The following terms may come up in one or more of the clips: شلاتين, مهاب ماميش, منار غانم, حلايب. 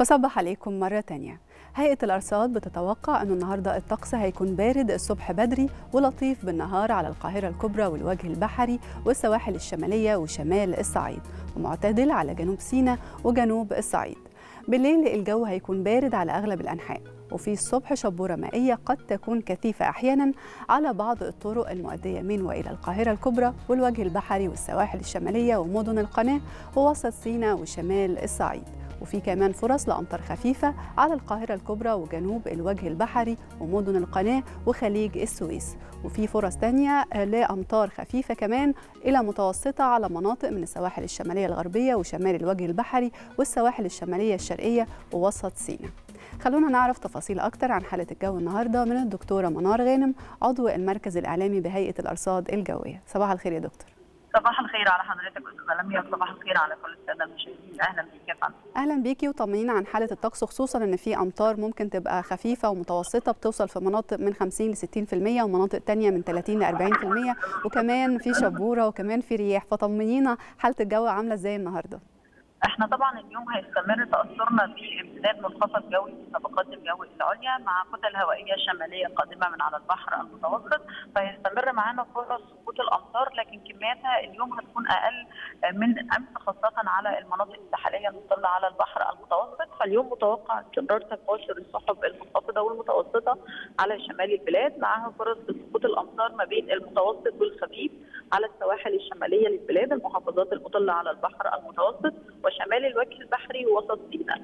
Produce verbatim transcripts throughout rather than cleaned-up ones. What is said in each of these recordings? بصبح عليكم مرة تانية. هيئة الأرصاد بتتوقع أنه النهاردة الطقس هيكون بارد الصبح بدري ولطيف بالنهار على القاهرة الكبرى والوجه البحري والسواحل الشمالية وشمال الصعيد، ومعتدل على جنوب سيناء وجنوب الصعيد. بالليل الجو هيكون بارد على أغلب الأنحاء، وفي الصبح شبورة مائية قد تكون كثيفة أحيانا على بعض الطرق المؤدية من وإلى القاهرة الكبرى والوجه البحري والسواحل الشمالية ومدن القناة ووسط سيناء وشمال الصعيد، وفي كمان فرص لأمطار خفيفة على القاهرة الكبرى وجنوب الوجه البحري ومدن القناة وخليج السويس، وفي فرص تانية لأمطار خفيفة كمان إلى متوسطة على مناطق من السواحل الشمالية الغربية وشمال الوجه البحري والسواحل الشمالية الشرقية ووسط سيناء. خلونا نعرف تفاصيل أكتر عن حالة الجو النهاردة من الدكتورة منار غانم عضو المركز الإعلامي بهيئة الأرصاد الجوية. صباح الخير يا دكتور. صباح الخير على حضرتك استاذه لميا، وصباح الخير على كل الساده المشاهدين. اهلا بيكي يا فندم. اهلا بيكي، وطمنينا عن حاله الطقس، خصوصا ان في امطار ممكن تبقى خفيفه ومتوسطه بتوصل في مناطق من خمسين لستين بالمية ومناطق ثانيه من ثلاثين لأربعين بالمية، وكمان في شبوره وكمان في رياح، فطمنينا حاله الجو عامله ازاي النهارده؟ احنا طبعا اليوم هيستمر تاثرنا بامتداد منخفض جوي في طبقات الجو العليا مع كتل هوائيه شماليه قادمه من على البحر المتوسط، فهيستمر معانا فرص سقوط الامطار لكن كمياتها اليوم هتكون اقل من امس، خاصه على المناطق الساحليه المطله على البحر المتوسط. فاليوم متوقع استمرار تكاثر السحب المنخفضه والمتوسطه على شمال البلاد، معها فرص سقوط الامطار ما بين المتوسط والخفيف على السواحل الشماليه للبلاد، المحافظات المطله على البحر المتوسط شمال الوجه البحري ووسط سيناء.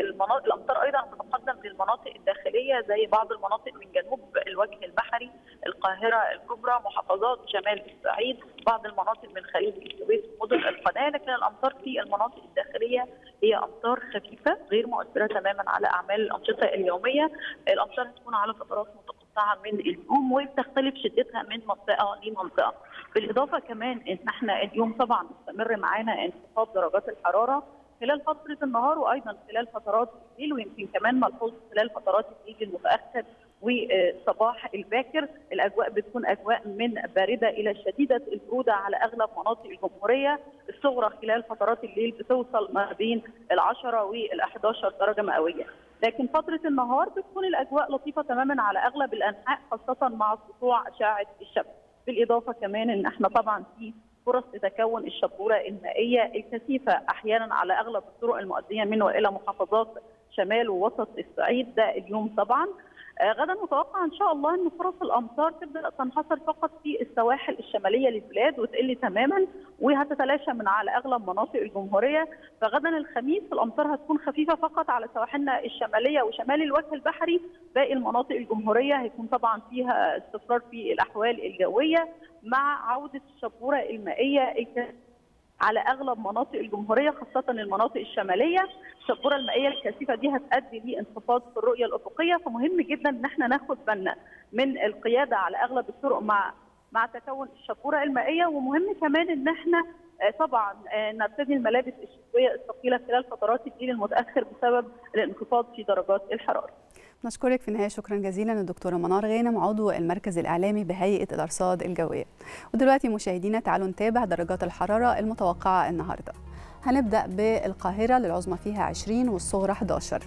المناطق الامطار ايضا بتتقدم للمناطق الداخليه زي بعض المناطق من جنوب الوجه البحري، القاهره الكبرى، محافظات شمال الصعيد، بعض المناطق من خليج السويس ومدن القناه، لكن الامطار في المناطق الداخليه هي امطار خفيفه غير مؤثره تماما على اعمال الانشطه اليوميه. الامطار هتكون على فترات متقطعه من اليوم وبتختلف شدتها من منطقه لمنطقه. بالاضافه كمان ان احنا اليوم طبعا مستمر معانا انخفاض درجات الحراره خلال فتره النهار وايضا خلال فترات الليل، ويمكن كمان ملحوظ خلال فترات الليل المتاخر والصباح الباكر الاجواء بتكون اجواء من بارده الى شديده البروده على اغلب مناطق الجمهوريه. الصغرى خلال فترات الليل بتوصل ما بين العشرة والأحد عشر درجه مئويه، لكن فتره النهار بتكون الاجواء لطيفه تماما على اغلب الانحاء خاصه مع سطوع اشعه الشمس. بالاضافه كمان ان احنا طبعا في فرص تتكون الشبوره المائيه الكثيفه احيانا على اغلب الطرق المؤديه من والى محافظات شمال ووسط الصعيد ده اليوم طبعا. غدا متوقع ان شاء الله ان فرص الامطار تبدا تنحصر فقط في السواحل الشماليه للبلاد وتقل تماما وهتتلاشى من على اغلب مناطق الجمهوريه، فغدا الخميس الامطار هتكون خفيفه فقط على سواحلنا الشماليه وشمال الوجه البحري، باقي المناطق الجمهوريه هيكون طبعا فيها استقرار في الاحوال الجويه مع عوده الشبوره المائيه على اغلب مناطق الجمهوريه خاصه المناطق الشماليه. الشبوره المائيه الكثيفه دي هتؤدي لانخفاض في الرؤيه الافقيه، فمهم جدا ان احنا ناخد بالنا من القياده على اغلب الطرق مع مع تكون الشبوره المائيه، ومهم كمان ان احنا طبعا نرتدي الملابس الشتويه الثقيله خلال فترات الليل المتاخر بسبب الانخفاض في درجات الحراره. نشكرك في النهايه، شكرا جزيلا للدكتوره منار غانم عضو المركز الاعلامي بهيئه الارصاد الجويه. ودلوقتي مشاهدينا تعالوا نتابع درجات الحراره المتوقعه النهارده. هنبدا بالقاهره للعظمى فيها عشرين والصغرى أحد عشر،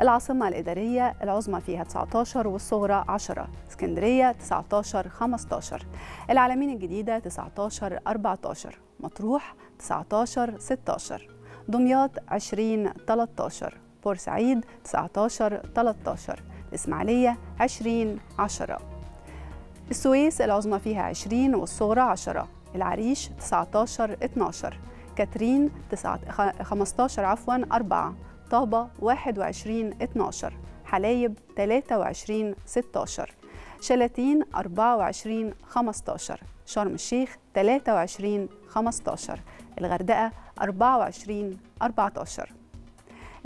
العاصمه الاداريه العظمى فيها تسعة عشر والصغرى عشرة، اسكندريه تسعة عشر خمسة عشر، العالمين الجديده تسعة عشر أربعة عشر، مطروح تسعة عشر ستة عشر، دمياط عشرين ثلاثة عشر، بورسعيد تسعة عشر ثلاثة عشر، الإسماعيلية عشرين عشرة، السويس العظمى فيها عشرين والصغرى عشرة، العريش تسعة عشر اثنا عشر، كاترين خمسة عشر عفوا أربعة، طابة واحد وعشرين اثنا عشر، حلايب ثلاثة وعشرين ستة عشر، شلاتين أربعة وعشرين خمسة عشر، شرم الشيخ ثلاثة وعشرين خمسة عشر، الغردقة أربعة وعشرين أربعة عشر،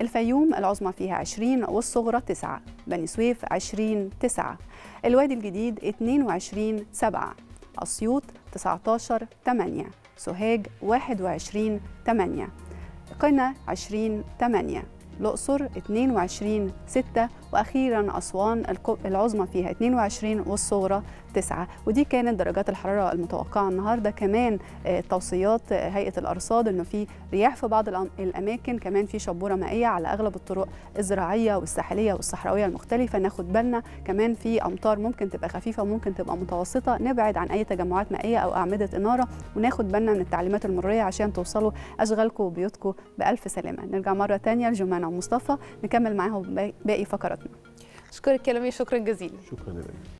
الفيوم العظمى فيها عشرين والصغرى تسعة، بني سويف عشرين تسعة، الوادي الجديد اثنين وعشرين سبعة، أسيوط تسعة عشر ثمانية، سوهاج واحد وعشرين ثمانية، قنا عشرين ثمانية، الأقصر اثنين وعشرين ستة، وأخيرا أسوان العظمى فيها اثنين وعشرين والصغرى تسعة. ودي كانت درجات الحرارة المتوقعة النهاردة. كمان توصيات هيئة الأرصاد إنه في رياح في بعض الأماكن، كمان في شبورة مائية على أغلب الطرق الزراعية والساحلية والصحراوية المختلفة، ناخد بالنا. كمان في أمطار ممكن تبقى خفيفة وممكن تبقى متوسطة، نبعد عن أي تجمعات مائية أو أعمدة إنارة، وناخد بالنا من التعليمات المرورية عشان توصلوا أشغالكم وبيوتكم بألف سلامة. نرجع مرة تانية لجمانة ومصطفى نكمل معاهم باقي فقراتنا. أشكرك يا لميا، شكرا جزيلا. شكرا.